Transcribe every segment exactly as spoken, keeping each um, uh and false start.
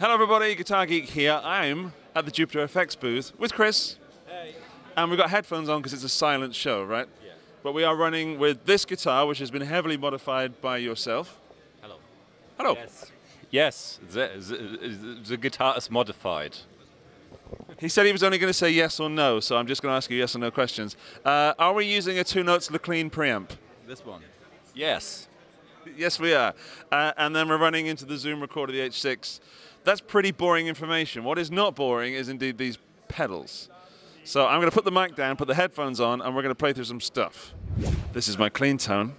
Hello everybody, Guitar Geek here. I'm at the Jupiter F X booth with Chris. Hey. And we've got headphones on because it's a silent show, right? Yeah. But we are running with this guitar, which has been heavily modified by yourself. Hello. Hello. Yes, yes the, the, the guitar is modified. He said he was only going to say yes or no, so I'm just going to ask you yes or no questions. Uh, are we using a Two Notes LeClean preamp? This one. Yes. Yes, we are. Uh, and then we're running into the Zoom recorder, the H six. That's pretty boring information. What is not boring is indeed these pedals. So I'm going to put the mic down, put the headphones on, and we're going to play through some stuff. This is my clean tone.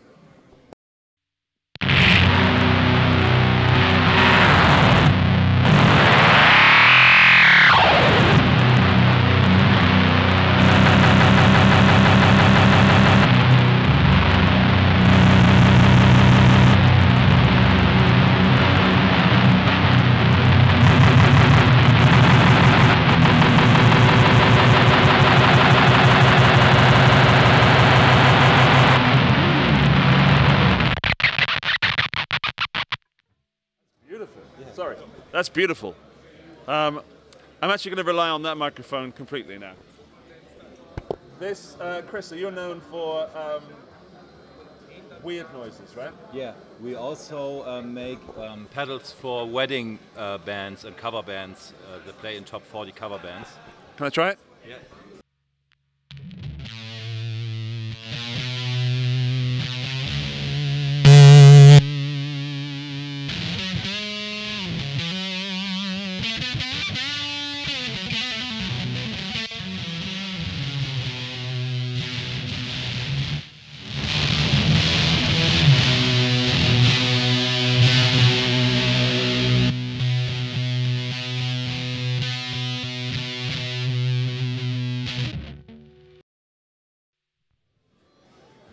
Sorry, that's beautiful. Um, I'm actually going to rely on that microphone completely now. This, uh, Chris, you're known for um, weird noises, right? Yeah, we also uh, make um, pedals for wedding uh, bands and cover bands uh, that play in top forty cover bands. Can I try it? Yeah.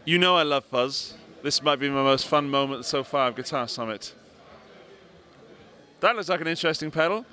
You know I love fuzz. This might be my most fun moment so far of Guitar Summit. That looks like an interesting pedal.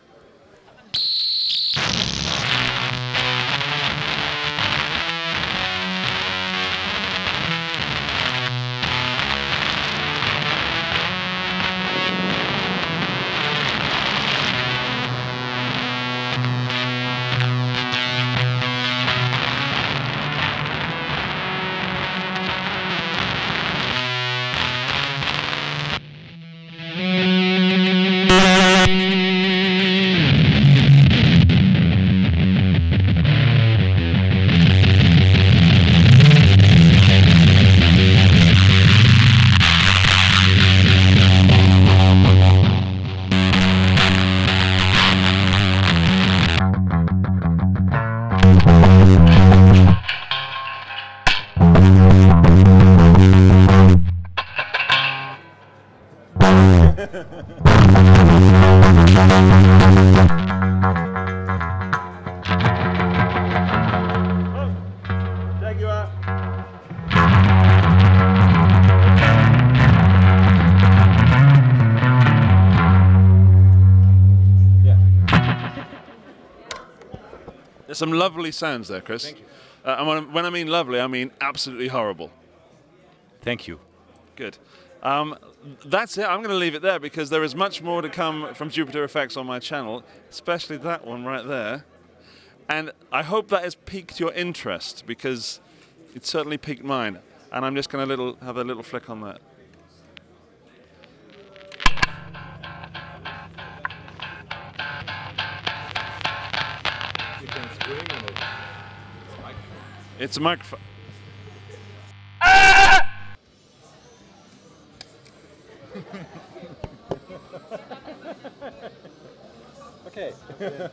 Some lovely sounds there, Chris. Thank you. Uh, and when, when I mean lovely, I mean absolutely horrible. Thank you. Good. Um, that's it. I'm going to leave it there because there is much more to come from Jupiter F X on my channel, especially that one right there. And I hope that has piqued your interest because it certainly piqued mine. And I'm just going to little, have a little flick on that. It's a microphone. Ah! Okay.